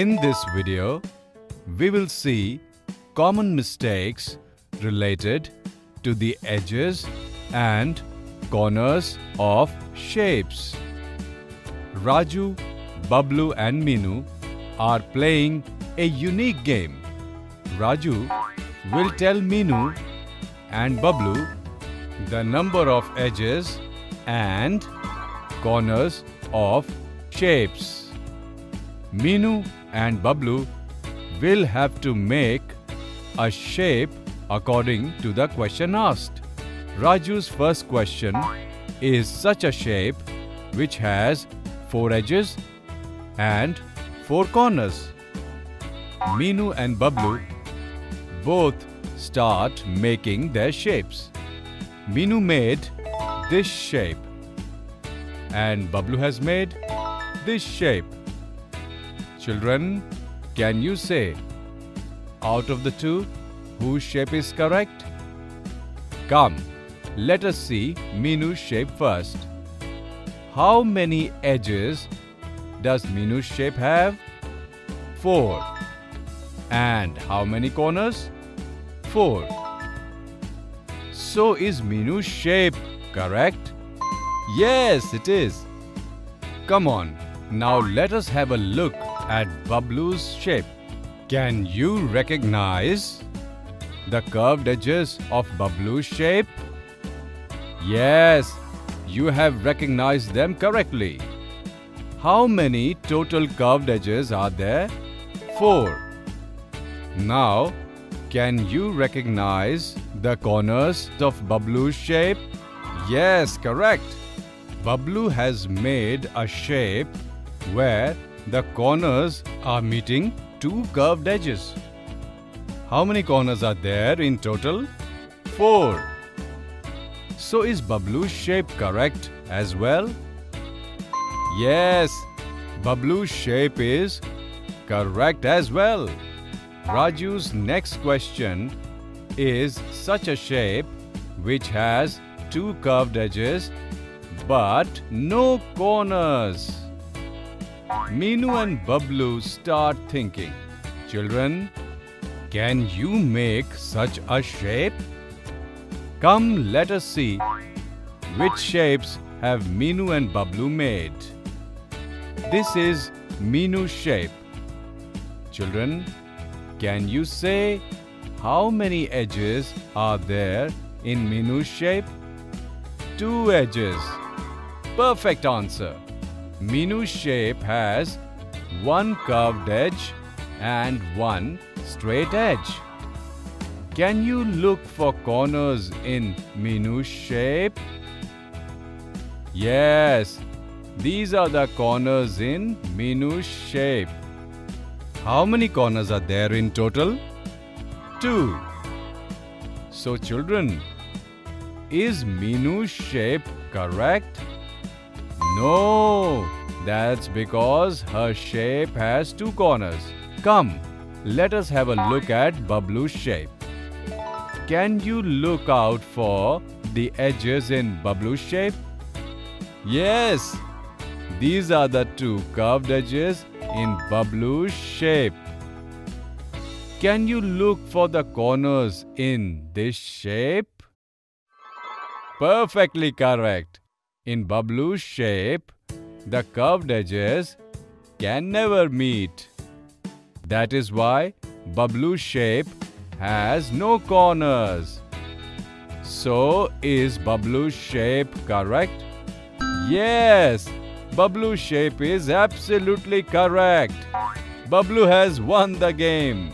In this video, we will see common mistakes related to the edges and corners of shapes. Raju, Bablu and Minu are playing a unique game. Raju will tell Minu and Bablu the number of edges and corners of shapes. Minu and Bablu will have to make a shape according to the question asked. Raju's first question is such a shape which has 4 edges and 4 corners. Minu and Bablu both start making their shapes. Minu made this shape and Bablu has made this shape. Children, can you say out of the two whose shape is correct? Come, let us see Minu's shape first. How many edges does Minu's shape have? 4. And how many corners? 4. So is Minu's shape correct? Yes, it is. Come on, now let us have a look at Bablu's shape. Can you recognize the curved edges of Bablu's shape? Yes, you have recognized them correctly. How many total curved edges are there? 4. Now, can you recognize the corners of Bablu's shape? Yes, correct. Bablu has made a shape where the corners are meeting 2 curved edges. How many corners are there in total? 4. So is Bablu's shape correct as well? Yes, Bablu's shape is correct as well. Raju's next question is such a shape which has 2 curved edges but no corners. Minu and Bablu start thinking. Children, can you make such a shape? Come, let us see which shapes have Minu and Bablu made. This is Minu's shape. Children, can you say how many edges are there in Minu's shape? 2 edges. Perfect answer. Minu's shape has 1 curved edge and 1 straight edge. Can you look for corners in Minu's shape? Yes, these are the corners in Minu's shape. How many corners are there in total? 2. So children, is Minu's shape correct? No, that's because her shape has 2 corners. Come, let us have a look at Bablu's shape. Can you look out for the edges in Bablu's shape? Yes, these are the 2 curved edges in Bablu's shape. Can you look for the corners in this shape? Perfectly correct. In Bablu's shape, the curved edges can never meet. That is why Bablu's shape has no corners. So is Bablu's shape correct? Yes, Bablu's shape is absolutely correct. Bablu has won the game.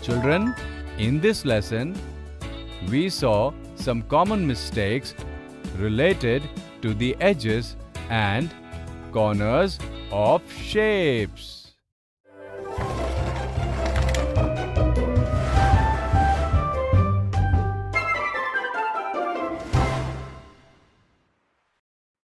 Children, in this lesson, we saw some common mistakes related to the edges and corners of shapes.